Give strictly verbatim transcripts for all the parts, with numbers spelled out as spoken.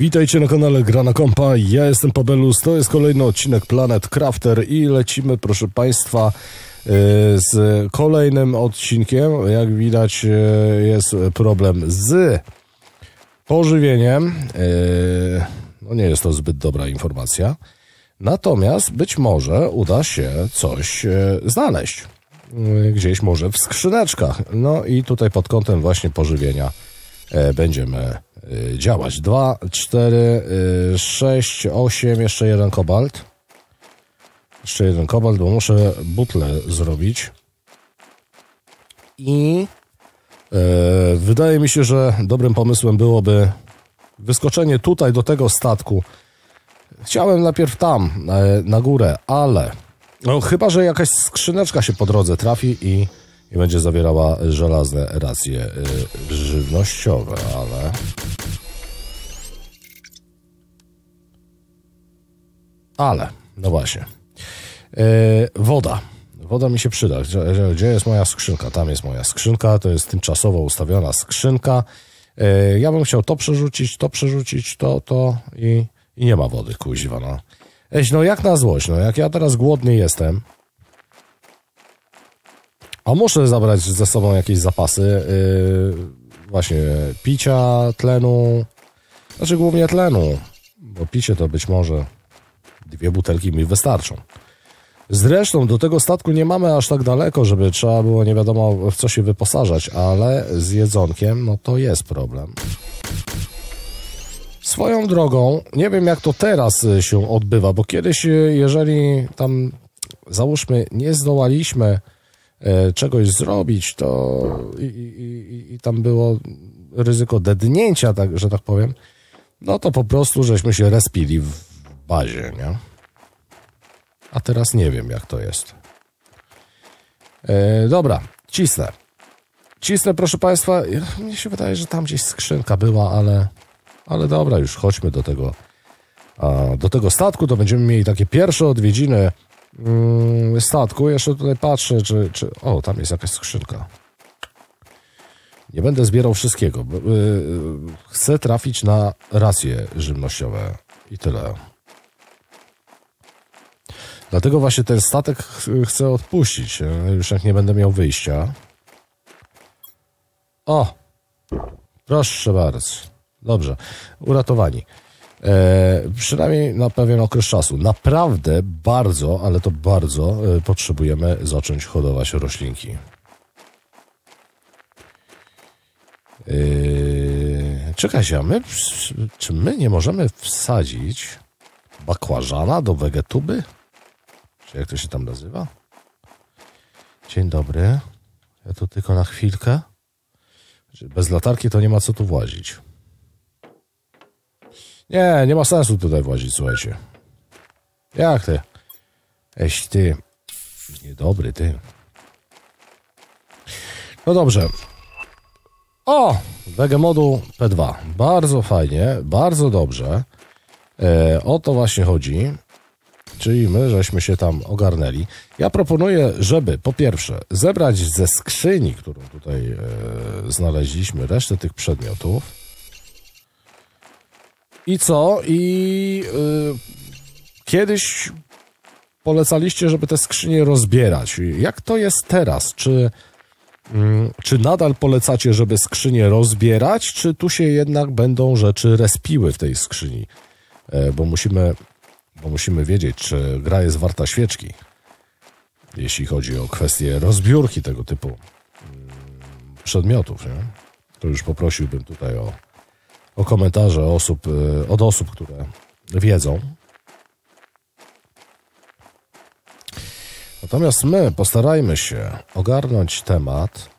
Witajcie na kanale Granakompa, ja jestem Pabelus, to jest kolejny odcinek Planet Crafter i lecimy, proszę Państwa, z kolejnym odcinkiem. Jak widać, jest problem z pożywieniem, no nie jest to zbyt dobra informacja, natomiast być może uda się coś znaleźć, gdzieś może w skrzyneczkach, no i tutaj pod kątem właśnie pożywienia będziemy działać. dwa, cztery, sześć, osiem, jeszcze jeden kobalt. Jeszcze jeden kobalt, bo muszę butlę zrobić. I yy, wydaje mi się, że dobrym pomysłem byłoby wyskoczenie tutaj do tego statku. Chciałem najpierw tam, yy, na górę, ale no, chyba że jakaś skrzyneczka się po drodze trafi i I będzie zawierała żelazne racje yy, żywnościowe, ale... Ale, no właśnie. Yy, woda. Woda mi się przyda. Gdzie, gdzie jest moja skrzynka? Tam jest moja skrzynka. To jest tymczasowo ustawiona skrzynka. Yy, ja bym chciał to przerzucić, to przerzucić, to, to i, i nie ma wody, kuźwa, no. Eś, no jak na złość, no jak ja teraz głodny jestem... A muszę zabrać ze sobą jakieś zapasy yy, właśnie picia, tlenu, znaczy głównie tlenu, bo picie to być może dwie butelki mi wystarczą. Zresztą do tego statku nie mamy aż tak daleko, żeby trzeba było nie wiadomo w co się wyposażać, ale z jedzonkiem no to jest problem. Swoją drogą, nie wiem jak to teraz się odbywa, bo kiedyś jeżeli tam załóżmy nie zdołaliśmy czegoś zrobić, to i, i, i tam było ryzyko dednięcia, tak, że tak powiem, no to po prostu żeśmy się respili w bazie, nie? A teraz nie wiem, jak to jest. E, dobra, cisnę. Cisnę, proszę Państwa. Mnie się wydaje, że tam gdzieś skrzynka była, ale, ale dobra, już chodźmy do tego, a, do tego statku, to będziemy mieli takie pierwsze odwiedziny statku. Jeszcze tutaj patrzę, czy, czy... O, tam jest jakaś skrzynka. Nie będę zbierał wszystkiego. Chcę trafić na racje żywnościowe. I tyle. Dlatego właśnie ten statek chcę odpuścić. Już jak nie będę miał wyjścia. O! Proszę bardzo. Dobrze. Uratowani. E, przynajmniej na pewien okres czasu. Naprawdę bardzo, ale to bardzo e, potrzebujemy zacząć hodować roślinki. E, czekajcie, a my, czy my nie możemy wsadzić bakłażana do Wegetuby? Czy jak to się tam nazywa? Dzień dobry. Ja tu tylko na chwilkę. Bez latarki to nie ma co tu włazić. Nie, nie ma sensu tutaj włazić, słuchajcie. Jak ty? Eś ty. Niedobry ty. No dobrze. O! Wegemodu P dwa. Bardzo fajnie, bardzo dobrze. E, o to właśnie chodzi. Czyli my żeśmy się tam ogarnęli. Ja proponuję, żeby po pierwsze zebrać ze skrzyni, którą tutaj e, znaleźliśmy, resztę tych przedmiotów. I co? I yy, kiedyś polecaliście, żeby te skrzynie rozbierać. Jak to jest teraz? Czy, yy, czy nadal polecacie, żeby skrzynie rozbierać, czy tu się jednak będą rzeczy respiły w tej skrzyni? Yy, bo musimy, bo musimy wiedzieć, czy gra jest warta świeczki, jeśli chodzi o kwestię rozbiórki tego typu yy, przedmiotów, nie? To już poprosiłbym tutaj o o komentarze osób, od osób, które wiedzą. Natomiast my postarajmy się ogarnąć temat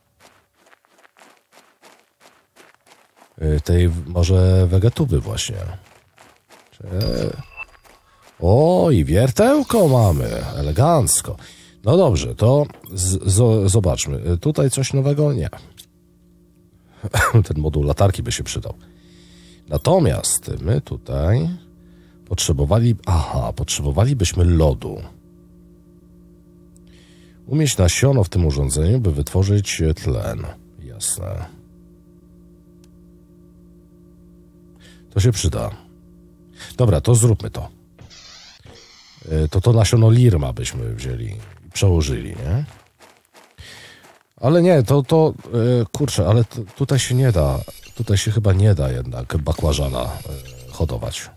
tej może Wegetuby właśnie. O, i wiertełko mamy, elegancko. No dobrze, to z z zobaczmy. Tutaj coś nowego? Nie. Ten moduł latarki by się przydał. Natomiast my tutaj potrzebowali, aha, potrzebowalibyśmy lodu. Umieść nasiono w tym urządzeniu, by wytworzyć tlen. Jasne. To się przyda. Dobra, to zróbmy to. To to nasiono Lirma byśmy wzięli i przełożyli, nie? Ale nie, to, to kurczę, ale to, tutaj się nie da, tutaj się chyba nie da jednak bakłażana hodować.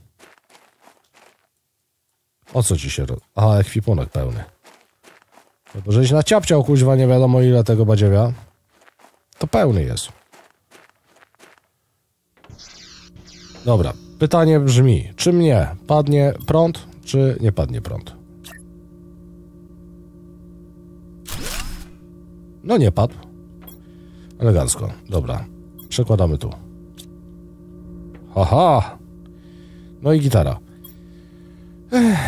O co ci się... A, ekwipunek pełny. Bo żeś naciapciał, kuźwa, nie wiadomo ile tego badziewia. To pełny jest. Dobra, pytanie brzmi, czy mnie padnie prąd, czy nie padnie prąd? No nie padł. Elegancko, dobra. Przekładamy tu. Aha! No i gitara. Ech.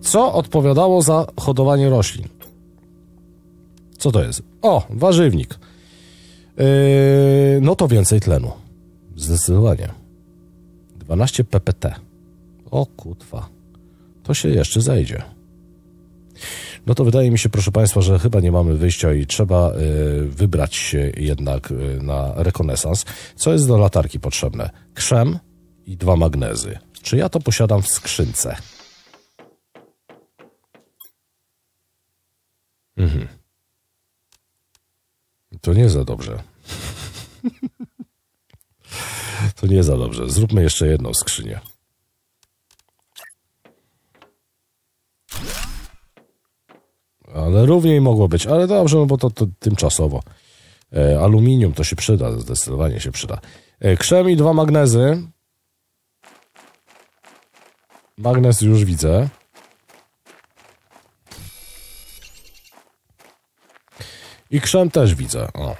Co odpowiadało za hodowanie roślin? Co to jest? O, warzywnik. Yy, no to więcej tlenu. Zdecydowanie. dwanaście pe pe te. O kutwa. To się jeszcze zejdzie. No to wydaje mi się, proszę Państwa, że chyba nie mamy wyjścia i trzeba yy, wybrać się jednak yy, na rekonesans. Co jest do latarki potrzebne? Krzem i dwa magnezy. Czy ja to posiadam w skrzynce? Mhm. To nie za dobrze. To nie za dobrze. Zróbmy jeszcze jedną skrzynię. Ale równie mogło być. Ale dobrze, no bo to, to tymczasowo. E, aluminium to się przyda. Zdecydowanie się przyda. E, krzem i dwa magnezy. Magnez już widzę. I krzem też widzę. O.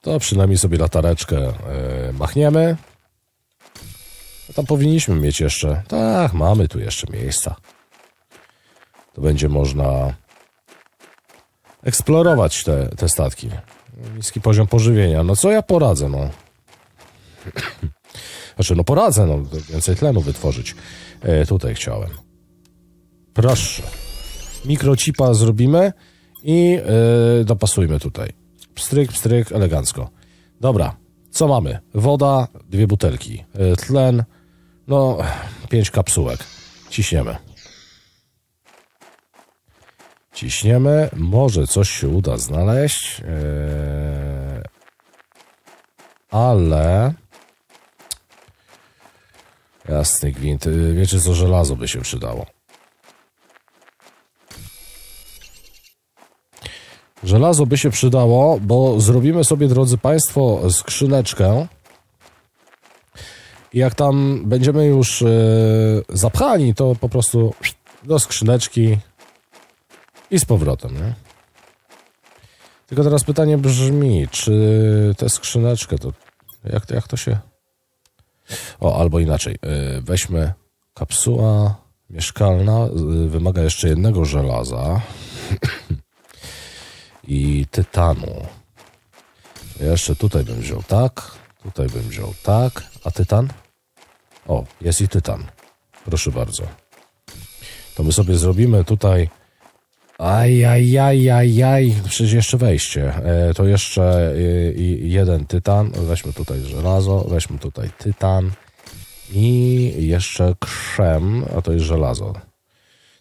To przynajmniej sobie latareczkę yy, machniemy. A tam powinniśmy mieć jeszcze... Tak, mamy tu jeszcze miejsca. To będzie można eksplorować te, te statki. Niski poziom pożywienia. No co ja poradzę, no? Znaczy, no poradzę, no. Więcej tlenu wytworzyć. Yy, tutaj chciałem. Proszę. Mikrocipa zrobimy. I yy, dopasujmy tutaj. Pstryk, pstryk, elegancko. Dobra, co mamy? Woda, dwie butelki, yy, tlen, no, pięć kapsułek. Ciśniemy. Ciśniemy, może coś się uda znaleźć, yy, ale... Jasny gwint, yy, wiecie co, żelazo by się przydało. Żelazo by się przydało, bo zrobimy sobie, drodzy Państwo, skrzyneczkę i jak tam będziemy już yy, zapchani, to po prostu do skrzyneczki i z powrotem, nie? Tylko teraz pytanie brzmi, czy tę skrzyneczkę to jak, jak to się... O, albo inaczej, yy, weźmy kapsuła mieszkalna, yy, wymaga jeszcze jednego żelaza i tytanu. Jeszcze tutaj bym wziął tak, tutaj bym wziął tak, a tytan? O, jest i tytan. Proszę bardzo. To my sobie zrobimy tutaj... Ajajajajaj, przecież jeszcze wejście. E, to jeszcze y, jeden tytan. Weźmy tutaj żelazo, weźmy tutaj tytan i jeszcze krzem, a to jest żelazo.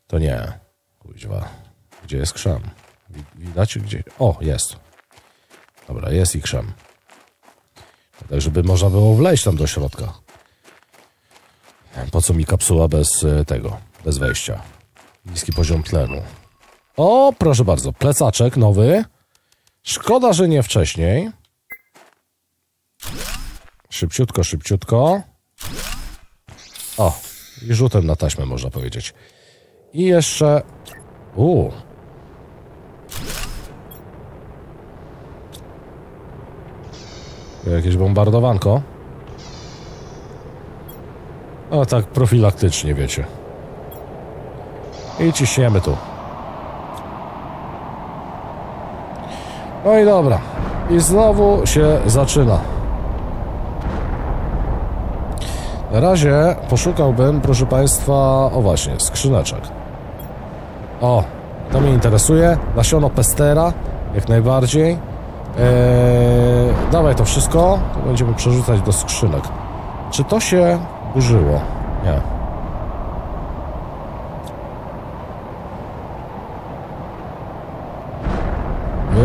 To nie. Kuźwa. Gdzie jest krzem? Widać gdzie? O, jest. Dobra, jest i krzem. Tak, żeby można było wleźć tam do środka. Po co mi kapsuła bez tego, bez wejścia? Niski poziom tlenu. O, proszę bardzo, plecaczek nowy. Szkoda, że nie wcześniej. Szybciutko, szybciutko. O, i rzutem na taśmę można powiedzieć. I jeszcze... Uuu. Jakieś bombardowanko. A tak profilaktycznie, wiecie. I ciśniemy tu. No i dobra. I znowu się zaczyna. Na razie poszukałbym, proszę Państwa, o właśnie, skrzyneczek. O, to mnie interesuje. Nasiono Pestera, jak najbardziej. Eee, dawaj to wszystko, to będziemy przerzucać do skrzynek. Czy to się użyło? Nie.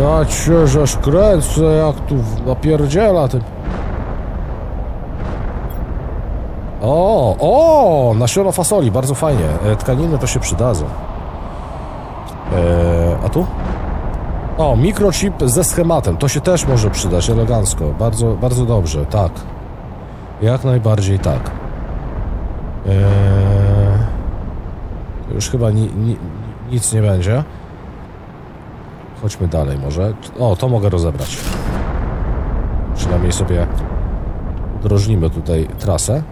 Ja cię żeż kręcę, jak tu napierdziela ty. O, o, nasiona fasoli, bardzo fajnie. Tkaniny to się przydadzą. Eee, a tu? O, mikrochip ze schematem. To się też może przydać elegancko. Bardzo, bardzo dobrze, tak. Jak najbardziej tak. Eee, już chyba ni, ni, nic nie będzie. Chodźmy dalej może. O, to mogę rozebrać. Przynajmniej sobie drożnimy tutaj trasę.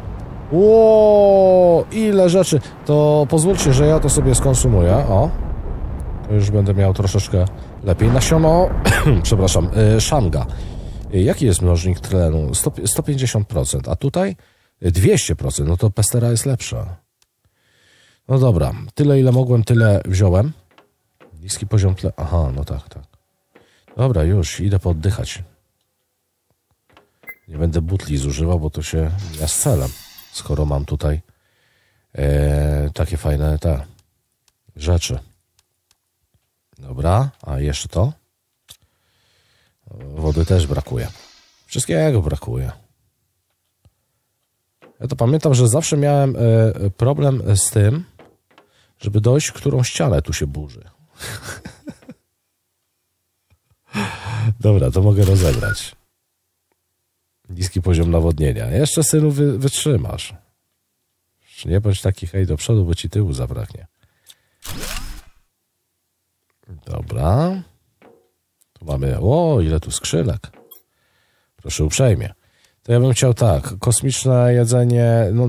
Ło, ile rzeczy. To pozwólcie, że ja to sobie skonsumuję. O, to już będę miał troszeczkę lepiej. Nasiono, przepraszam, y, Shanga. Jaki jest mnożnik tlenu? sto pięćdziesiąt procent, a tutaj dwieście procent. No to Pestera jest lepsza. No dobra, tyle ile mogłem, tyle wziąłem. Niski poziom tlenu. Aha, no tak, tak. Dobra, już, idę pooddychać. Nie będę butli zużywał, bo to się ja z celem. Skoro mam tutaj e, takie fajne te rzeczy. Dobra, a jeszcze to? Wody też brakuje. Wszystkiego brakuje. Ja to pamiętam, że zawsze miałem e, problem z tym, żeby dojść, którą ścianę tu się burzy. Dobra, to mogę rozebrać. Niski poziom nawodnienia. Jeszcze, synu, wy, wytrzymasz. Nie bądź taki hej do przodu, bo ci tyłu zabraknie. Dobra. Tu mamy... O, ile tu skrzynek. Proszę uprzejmie. To ja bym chciał tak. Kosmiczne jedzenie... No,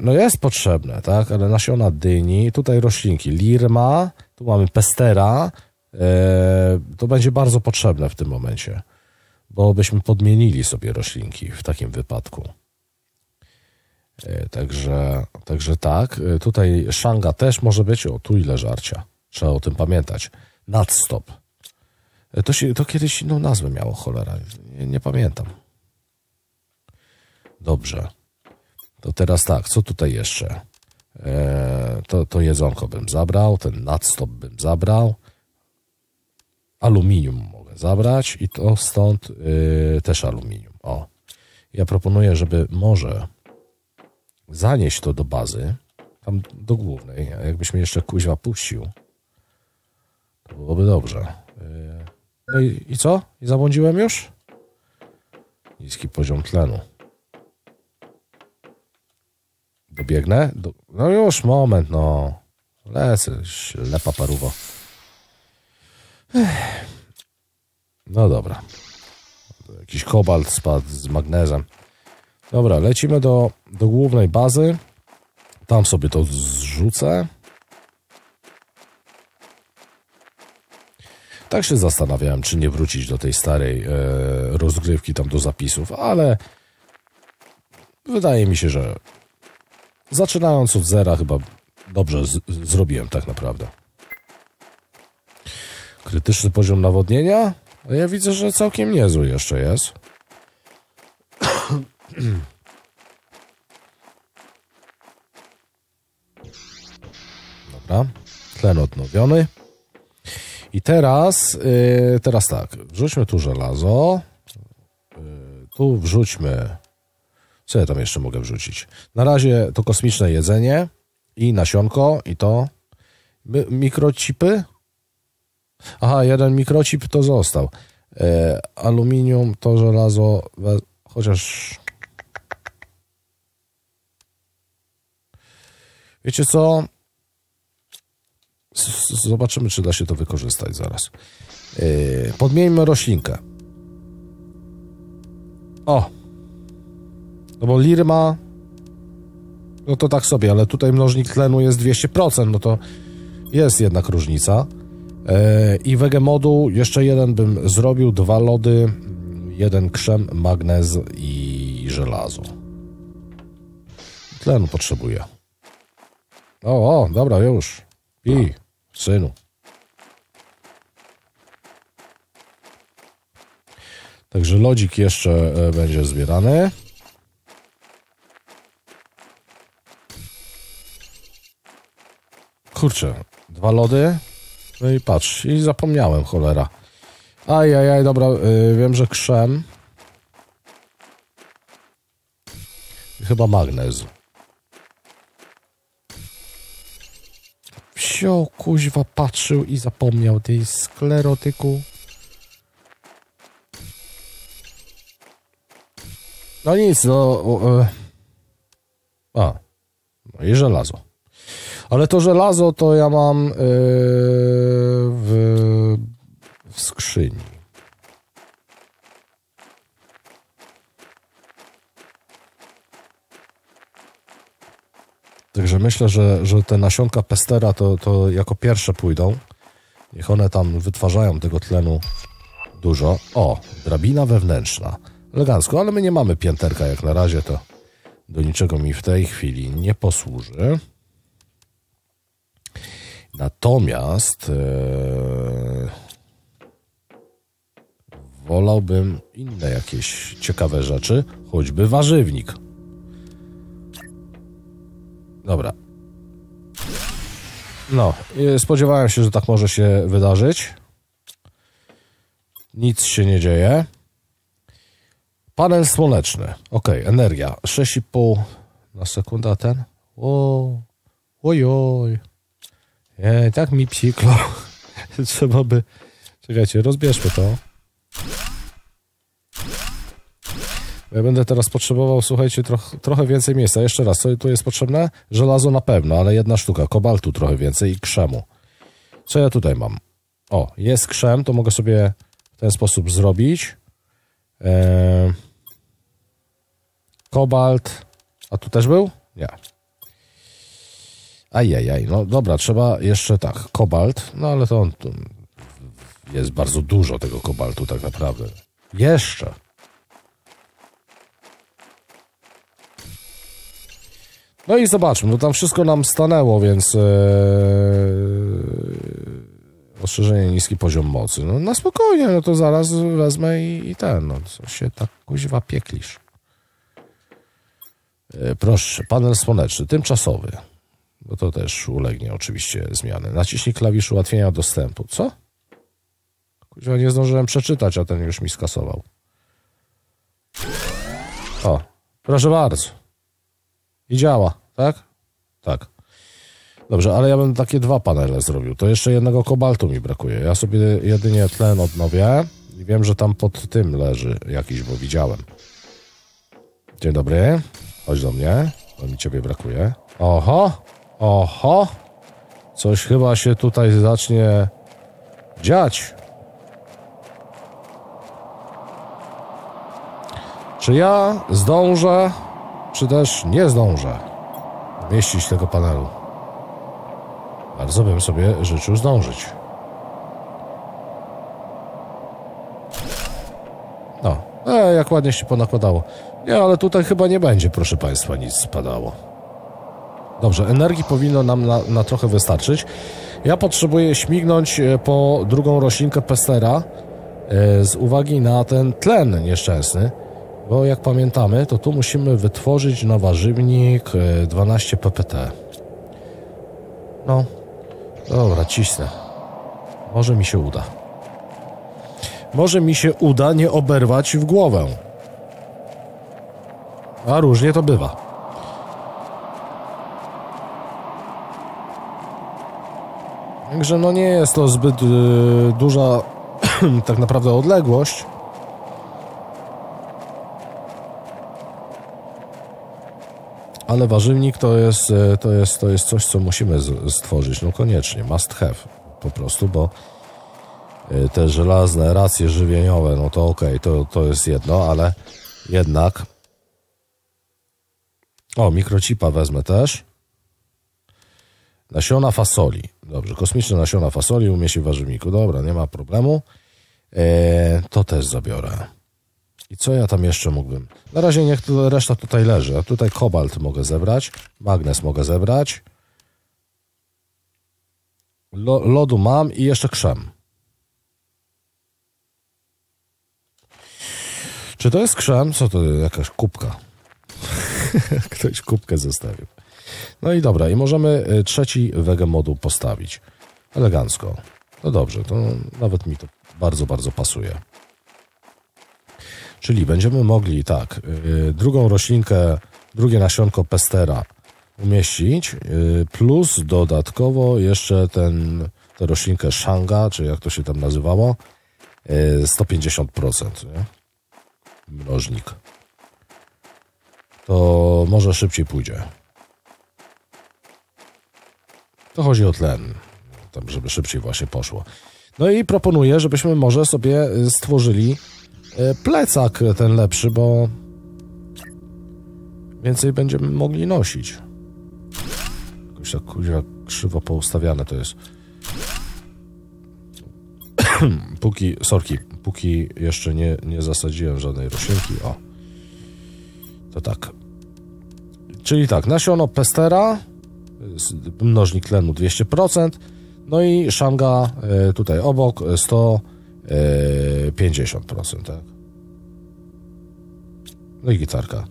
no jest potrzebne, tak? Ale nasiona dyni. Tutaj roślinki. Lirma. Tu mamy Pestera. Eee, to będzie bardzo potrzebne w tym momencie. Bo byśmy podmienili sobie roślinki w takim wypadku. Także, także tak. Tutaj Shanga też może być. O, tu ile żarcia. Trzeba o tym pamiętać. Nadstop. To, się, to kiedyś inną nazwę miało, cholera. Nie, nie pamiętam. Dobrze. To teraz tak. Co tutaj jeszcze? E, to, to jedzonko bym zabrał. Ten nadstop bym zabrał. Aluminium zabrać i to stąd yy, też aluminium. O, ja proponuję, żeby może zanieść to do bazy, tam do głównej. Jakbyś mnie jeszcze kuźwa puścił, to byłoby dobrze. Yy, no i, i co? I zabłądziłem już? Niski poziom tlenu. Dobiegnę? Do... No już, moment, no. Lecę, ślepa paruwo. Ech. No dobra. Jakiś kobalt spadł z magnezem. Dobra, lecimy do, do głównej bazy. Tam sobie to zrzucę. Tak się zastanawiałem, czy nie wrócić do tej starej e, rozgrywki, tam do zapisów, ale wydaje mi się, że zaczynając od zera chyba dobrze z, zrobiłem tak naprawdę. Krytyczny poziom nawodnienia. A ja widzę, że całkiem niezły jeszcze jest. Dobra. Tlen odnowiony. I teraz, yy, teraz tak. Wrzućmy tu żelazo. Yy, tu wrzućmy... Co ja tam jeszcze mogę wrzucić? Na razie to kosmiczne jedzenie i nasionko i to... My, mikrocipy? Aha, jeden mikrocip to został. E, aluminium to żelazo, we... chociaż... Wiecie co? S zobaczymy, czy da się to wykorzystać zaraz. E, podmieńmy roślinkę. O! No bo Lirma... No to tak sobie, ale tutaj mnożnik tlenu jest dwieście procent, no to jest jednak różnica. I Wegemodu, jeszcze jeden bym zrobił, dwa lody, jeden krzem, magnez i żelazo. Tlenu potrzebuję. O, o, dobra, już. I, synu. Także lodzik jeszcze będzie zbierany. Kurczę, dwa lody. No i patrz, i zapomniałem, cholera. Ajajaj, dobra, yy, wiem, że krzem. I chyba magnez. Wsio, kuźwa, patrzył i zapomniał tej sklerotyku. No nic, no... Yy. A, no i żelazo. Ale to żelazo to ja mam yy, w, w skrzyni. Także myślę, że, że te nasionka Pestera to, to jako pierwsze pójdą. Niech one tam wytwarzają tego tlenu dużo. O, drabina wewnętrzna. Elegancko, ale my nie mamy pięterka jak na razie, to do niczego mi w tej chwili nie posłuży. Natomiast yy, wolałbym inne jakieś ciekawe rzeczy, choćby warzywnik. Dobra. No, spodziewałem się, że tak może się wydarzyć. Nic się nie dzieje. Panel słoneczny. Ok, energia. sześć i pół na sekundę, a ten? O, ojoj. Nie, tak mi psikło. Trzeba by... Czekajcie, rozbierzmy to. Ja będę teraz potrzebował, słuchajcie, troch, trochę więcej miejsca. Jeszcze raz, co tu jest potrzebne? Żelazo na pewno, ale jedna sztuka. Kobaltu trochę więcej i krzemu. Co ja tutaj mam? O, jest krzem, to mogę sobie w ten sposób zrobić. Eee... Kobalt. A tu też był? Nie. Ajajaj, no dobra, trzeba jeszcze tak, kobalt, no ale to on, tu jest bardzo dużo tego kobaltu tak naprawdę. Jeszcze. No i zobaczmy, bo tam wszystko nam stanęło, więc yy... ostrzeżenie, niski poziom mocy. No na spokojnie, no to zaraz wezmę i, i ten, no co się tak kuźwa pieklisz. Yy, proszę, panel słoneczny, tymczasowy. Bo to też ulegnie oczywiście zmiany. Naciśnij klawisz ułatwienia dostępu. Co? Kurwa, nie zdążyłem przeczytać, a ten już mi skasował. O, proszę bardzo. I działa, tak? Tak. Dobrze, ale ja bym takie dwa panele zrobił. To jeszcze jednego kobaltu mi brakuje. Ja sobie jedynie tlen odnowię. I wiem, że tam pod tym leży jakiś, bo widziałem. Dzień dobry. Chodź do mnie, bo mi ciebie brakuje. Oho! Oho! Coś chyba się tutaj zacznie dziać. Czy ja zdążę, czy też nie zdążę umieścić tego panelu? Bardzo bym sobie życzył zdążyć. No, e, jak ładnie się ponakładało. Nie, ale tutaj chyba nie będzie, proszę Państwa, nic spadało. Dobrze, energii powinno nam na, na trochę wystarczyć. Ja potrzebuję śmignąć po drugą roślinkę Pestera yy, z uwagi na ten tlen nieszczęsny, bo jak pamiętamy, to tu musimy wytworzyć na warzywnik yy, dwanaście P P T. No, dobra, cisnę. Może mi się uda. Może mi się uda nie oberwać w głowę. A różnie to bywa. Także no nie jest to zbyt yy, duża tak naprawdę odległość. Ale warzywnik to jest, yy, to jest, to jest coś, co musimy stworzyć. No koniecznie, must have po prostu, bo yy, te żelazne racje żywieniowe, no to okej, okay, to, to jest jedno, ale jednak... O, mikrochipa wezmę też. Nasiona fasoli. Dobrze, kosmiczne nasiona fasoli umieści w warzywniku. Dobra, nie ma problemu. Eee, to też zabiorę. I co ja tam jeszcze mógłbym? Na razie niech reszta tutaj leży. A tutaj kobalt mogę zebrać. Magnes mogę zebrać. Lo lodu mam i jeszcze krzem. Czy to jest krzan? Co to? Jakaś kubka. Ktoś kubkę zostawił. No i dobra, i możemy trzeci Wegemodu postawić. Elegancko. No dobrze, to nawet mi to bardzo, bardzo pasuje. Czyli będziemy mogli, tak, drugą roślinkę, drugie nasionko Pestera umieścić, plus dodatkowo jeszcze ten, tę roślinkę Shanga, czy jak to się tam nazywało, sto pięćdziesiąt procent, nie? Mnożnik. To może szybciej pójdzie. To chodzi o tlen, tam żeby szybciej właśnie poszło. No i proponuję, żebyśmy może sobie stworzyli plecak ten lepszy, bo więcej będziemy mogli nosić. Jakoś tak krzywo poustawiane to jest. Póki, sorki, póki jeszcze nie, nie zasadziłem żadnej roślinki, o. To tak. Czyli tak, nasiono Pestera, mnożnik tlenu dwieście procent, no i Shanga tutaj obok sto pięćdziesiąt procent, tak? No i gitarka.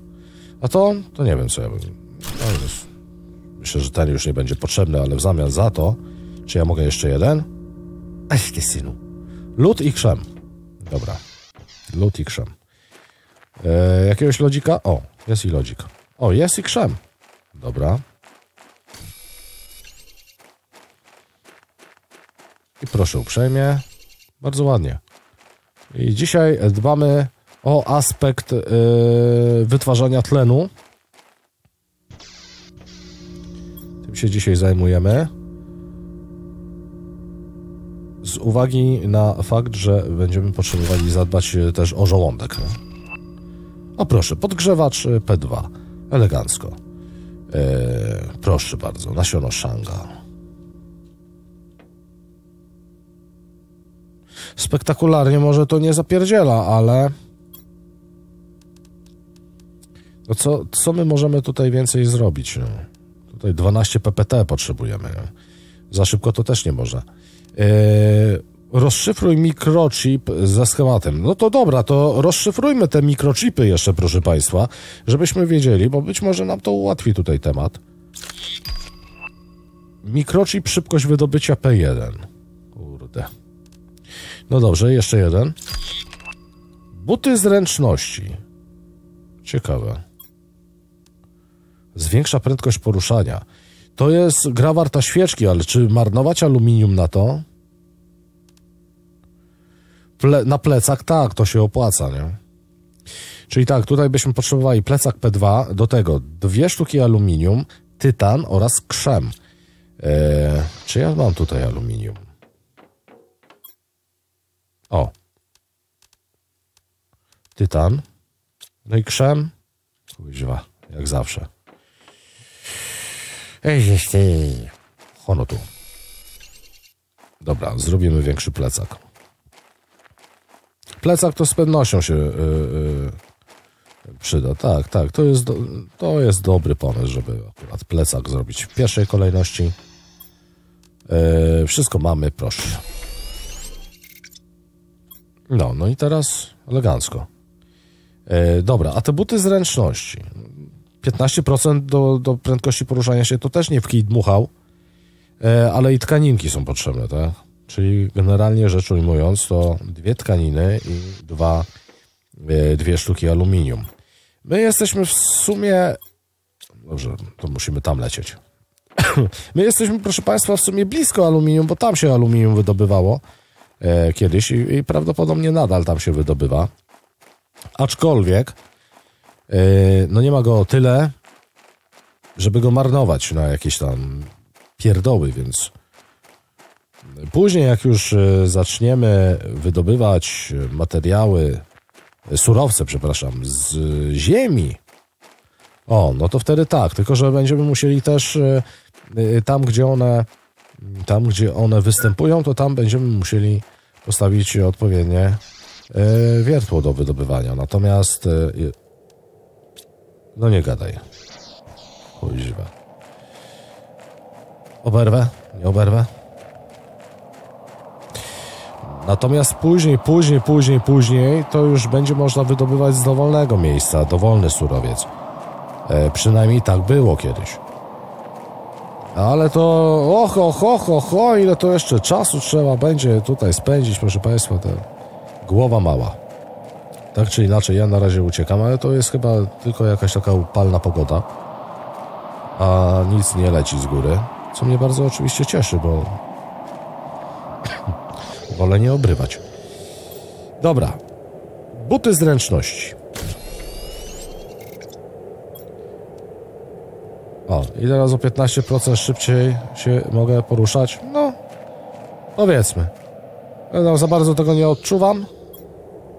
A to, to nie wiem co ja bym... No, myślę, że ten już nie będzie potrzebny, ale w zamian za to, czy ja mogę jeszcze jeden? Ech, ty synu. Lód i krzem. Dobra. Lód i krzem. E, jakiegoś lodzika? O, jest i lodzik. O, jest i krzem. Dobra. I proszę uprzejmie. Bardzo ładnie. I dzisiaj dbamy o aspekt yy, wytwarzania tlenu. Tym się dzisiaj zajmujemy. Z uwagi na fakt, że będziemy potrzebowali zadbać też o żołądek. O proszę, podgrzewacz P dwa. Elegancko. Yy, proszę bardzo, nasiono Shanga. Spektakularnie może to nie zapierdziela, ale... No co, co my możemy tutaj więcej zrobić? No, tutaj dwanaście P P T potrzebujemy. Za szybko to też nie może. Yy, rozszyfruj mikrochip ze schematem. No to dobra, to rozszyfrujmy te mikrochipy jeszcze, proszę Państwa, żebyśmy wiedzieli, bo być może nam to ułatwi tutaj temat. Mikrochip, szybkość wydobycia P jeden. Kurde. No dobrze, jeszcze jeden. Buty zręczności. Ciekawe. Zwiększa prędkość poruszania. To jest gra warta świeczki, ale czy marnować aluminium na to? Ple- na plecach tak, to się opłaca, nie? Czyli tak, tutaj byśmy potrzebowali plecak P dwa, do tego dwie sztuki aluminium, tytan oraz krzem. Eee, czy ja mam tutaj aluminium? O. Tytan. No i krzem. Kuźwa, jak zawsze. Ono tu. Dobra, zrobimy większy plecak. Plecak to z pewnością się yy, yy, przyda. Tak, tak. To jest, do, to jest dobry pomysł, żeby akurat plecak zrobić w pierwszej kolejności. Yy, wszystko mamy, proszę. No, no i teraz elegancko. E, dobra, a te buty zręczności. piętnaście procent do, do prędkości poruszania się to też nie w kij dmuchał, e, ale i tkaninki są potrzebne, tak? Czyli generalnie rzecz ujmując to dwie tkaniny i dwa, e, dwie sztuki aluminium. My jesteśmy w sumie... Dobrze, to musimy tam lecieć. My jesteśmy, proszę Państwa, w sumie blisko aluminium, bo tam się aluminium wydobywało kiedyś i, i prawdopodobnie nadal tam się wydobywa. Aczkolwiek yy, no nie ma go o tyle, żeby go marnować na jakieś tam pierdoły, więc później jak już zaczniemy wydobywać materiały, surowce, przepraszam, z ziemi, o, no to wtedy tak, tylko że będziemy musieli też yy, tam, gdzie one Tam, gdzie one występują, to tam będziemy musieli postawić odpowiednie y, wiertło do wydobywania. Natomiast... Y, no nie gadaj. Chuźwa. Oberwę? Nie oberwę? Natomiast później, później, później, później to już będzie można wydobywać z dowolnego miejsca, dowolny surowiec. E, przynajmniej tak było kiedyś. Ale to och, och, och, och, och, ile to jeszcze czasu trzeba będzie tutaj spędzić, proszę Państwa, ta głowa mała. Tak czy inaczej, ja na razie uciekam, ale to jest chyba tylko jakaś taka upalna pogoda. A nic nie leci z góry, co mnie bardzo oczywiście cieszy, bo wolę nie obrywać. Dobra. Buty zręczności. O, ile razy o piętnaście procent szybciej się mogę poruszać? No, powiedzmy. No, za bardzo tego nie odczuwam,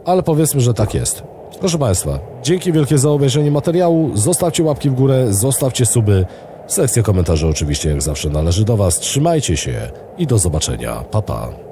ale powiedzmy, że tak jest. Proszę Państwa, dzięki wielkie za obejrzenie materiału. Zostawcie łapki w górę, zostawcie suby. Sekcja komentarzy oczywiście jak zawsze należy do Was. Trzymajcie się i do zobaczenia. Pa, pa.